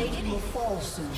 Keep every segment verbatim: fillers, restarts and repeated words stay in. plating will fall soon.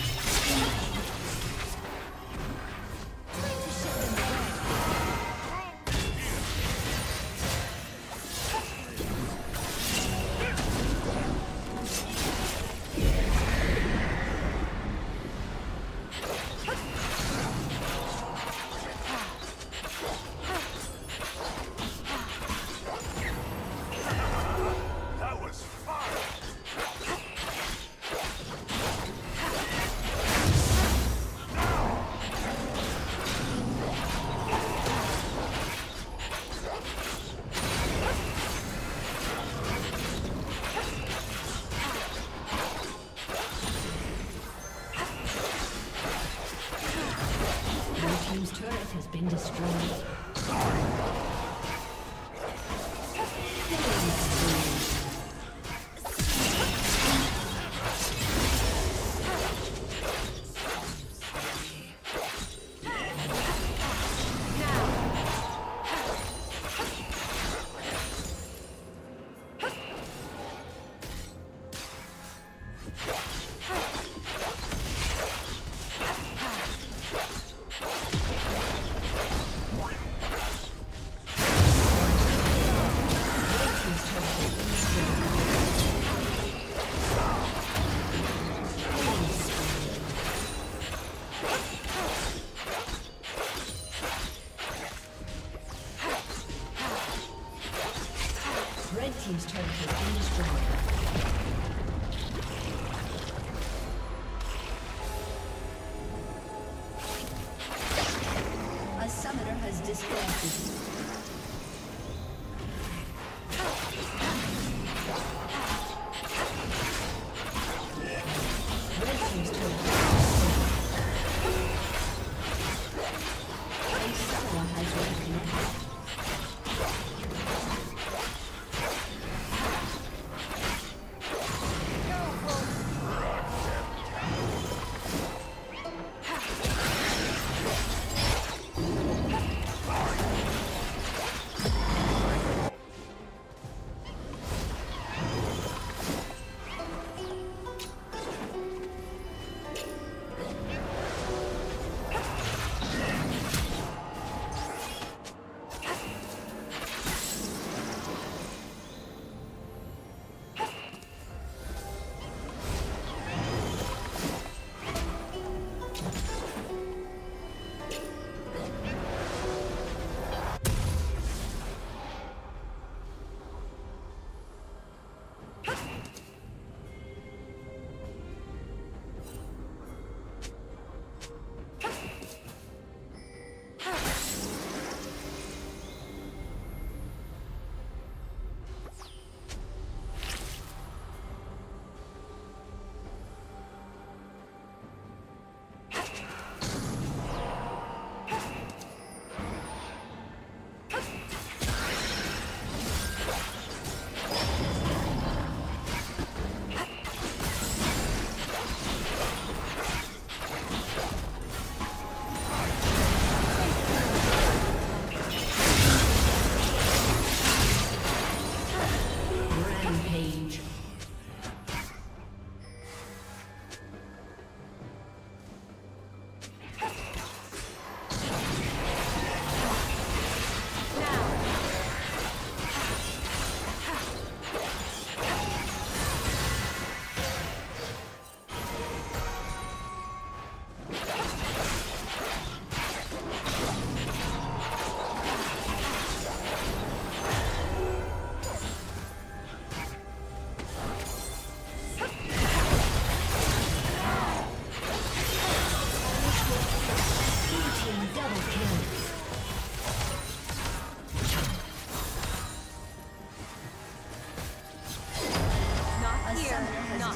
He's trying to be destroyed.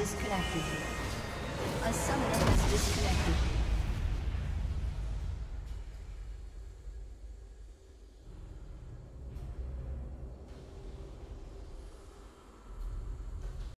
Disconnected. A summoner